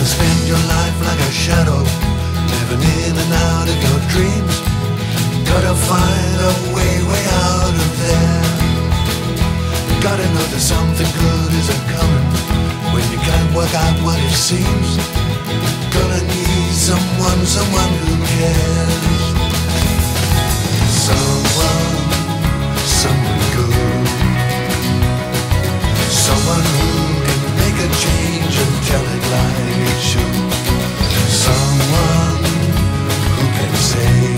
gonna spend your life like a shadow, living in and out of your dreams. Gotta find a way, way out of there. Gotta know that something good isn't coming when you can't work out what it seems. Gonna need someone, someone who cares. Someone, someone good. Someone who can make a change and tell it like it should. Someone who can say,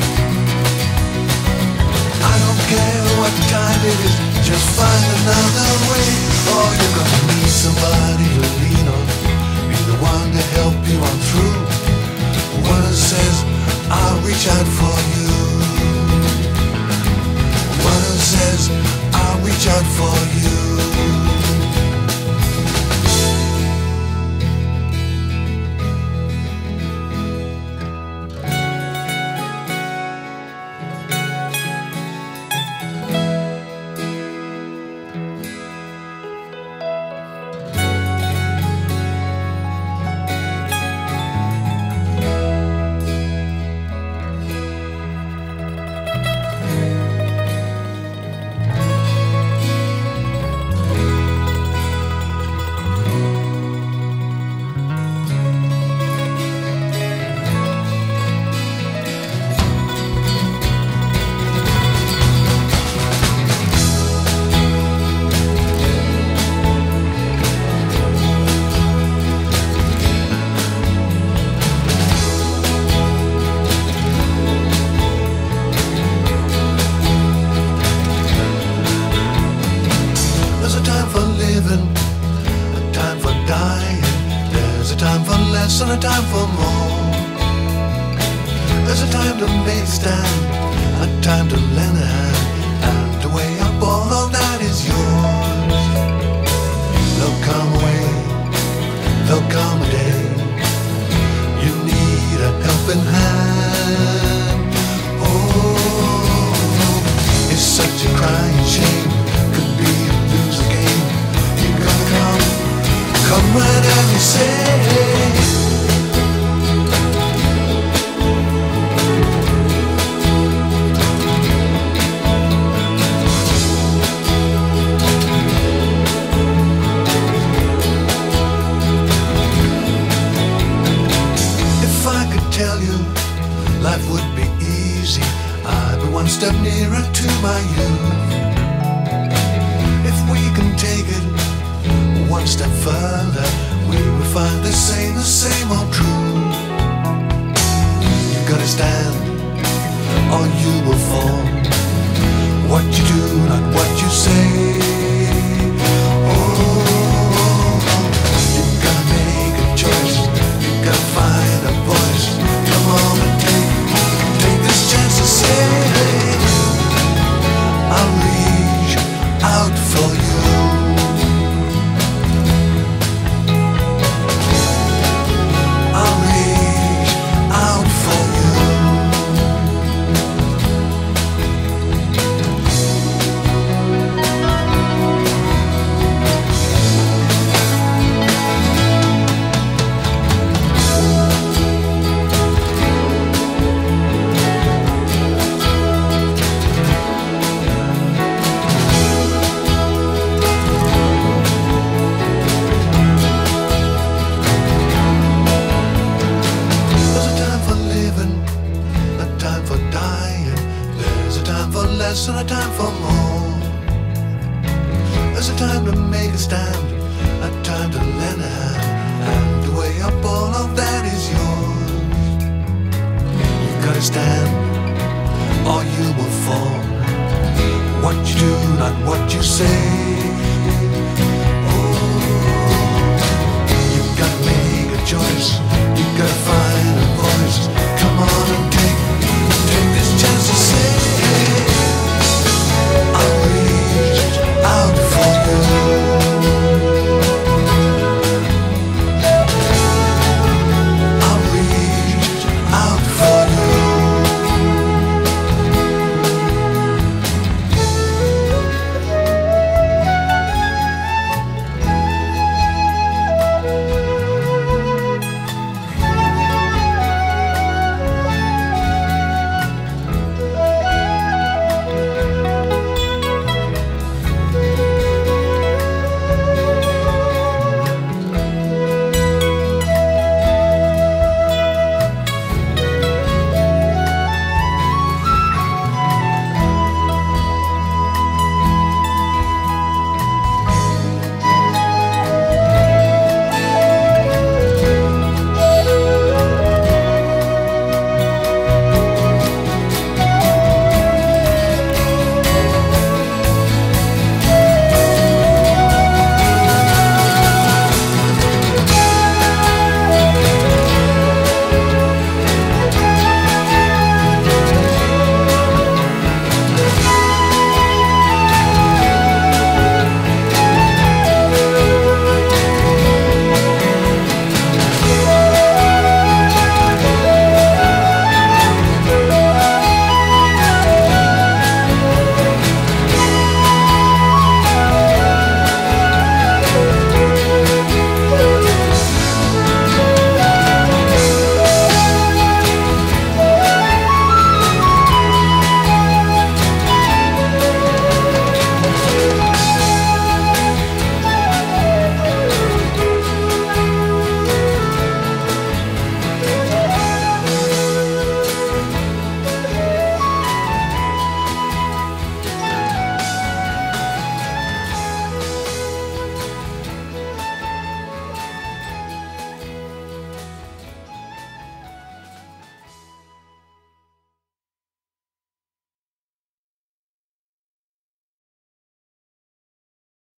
I don't care what time it is, just find another way. Or you're gonna need somebody to lean on, be the one to help you on through. One who says, I'll reach out for you. One who says, I'll reach out for you. Choice.